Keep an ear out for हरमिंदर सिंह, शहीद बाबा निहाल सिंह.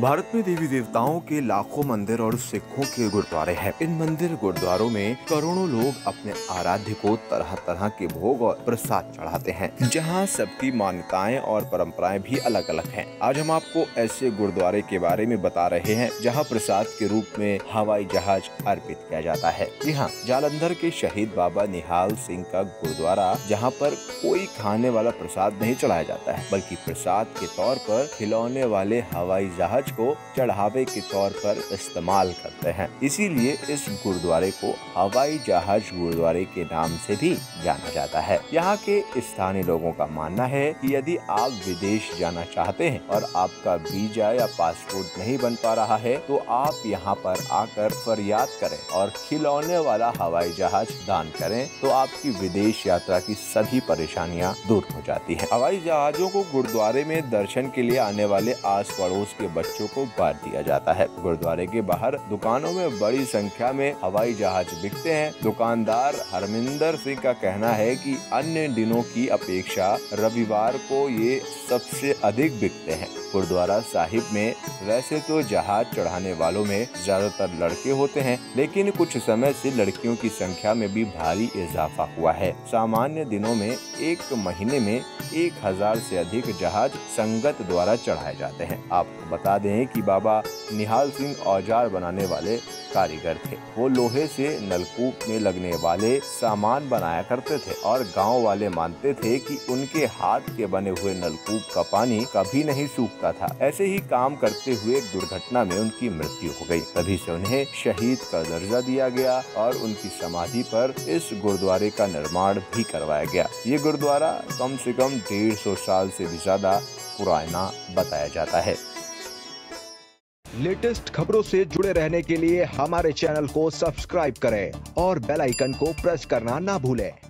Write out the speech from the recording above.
भारत में देवी देवताओं के लाखों मंदिर और सिखों के गुरुद्वारे हैं। इन मंदिर गुरुद्वारों में करोड़ों लोग अपने आराध्य को तरह तरह के भोग और प्रसाद चढ़ाते हैं, जहां सबकी मान्यताएं और परंपराएं भी अलग अलग हैं। आज हम आपको ऐसे गुरुद्वारे के बारे में बता रहे हैं जहां प्रसाद के रूप में हवाई जहाज अर्पित किया जाता है। जी हाँ, जालंधर के शहीद बाबा निहाल सिंह का गुरुद्वारा, जहाँ पर कोई खाने वाला प्रसाद नहीं चढ़ाया जाता है, बल्कि प्रसाद के तौर पर खिलौने वाले हवाई जहाज को चढ़ावे के तौर पर इस्तेमाल करते हैं। इसीलिए इस गुरुद्वारे को हवाई जहाज गुरुद्वारे के नाम से भी जाना जाता है। यहाँ के स्थानीय लोगों का मानना है कि यदि आप विदेश जाना चाहते हैं और आपका वीजा या पासपोर्ट नहीं बन पा रहा है, तो आप यहाँ पर आकर फरियाद करें और खिलौने वाला हवाई जहाज दान करें, तो आपकी विदेश यात्रा की सभी परेशानियाँ दूर हो जाती है। हवाई जहाजों को गुरुद्वारे में दर्शन के लिए आने वाले आस पड़ोस के बच्चों को बांट दिया जाता है। गुरुद्वारे के बाहर दुकानों में बड़ी संख्या में हवाई जहाज बिकते हैं। दुकानदार हरमिंदर सिंह का कहना है कि अन्य दिनों की अपेक्षा रविवार को ये सबसे अधिक बिकते हैं। गुरुद्वारा साहिब में वैसे तो जहाज चढ़ाने वालों में ज्यादातर लड़के होते हैं, लेकिन कुछ समय से लड़कियों की संख्या में भी भारी इजाफा हुआ है। सामान्य दिनों में एक महीने में 1000 से अधिक जहाज संगत द्वारा चढ़ाए जाते हैं। आपको बता दें कि बाबा निहाल सिंह औजार बनाने वाले कारीगर थे। वो लोहे से नलकूप में लगने वाले सामान बनाया करते थे और गांव वाले मानते थे कि उनके हाथ के बने हुए नलकूप का पानी कभी नहीं सूखता था। ऐसे ही काम करते हुए एक दुर्घटना में उनकी मृत्यु हो गई। तभी से उन्हें शहीद का दर्जा दिया गया और उनकी समाधि पर इस गुरुद्वारे का निर्माण भी करवाया गया। ये गुरुद्वारा कम से कम 150 साल से भी ज्यादा पुराना बताया जाता है। लेटेस्ट खबरों से जुड़े रहने के लिए हमारे चैनल को सब्सक्राइब करें और बेल आइकन को प्रेस करना ना भूलें।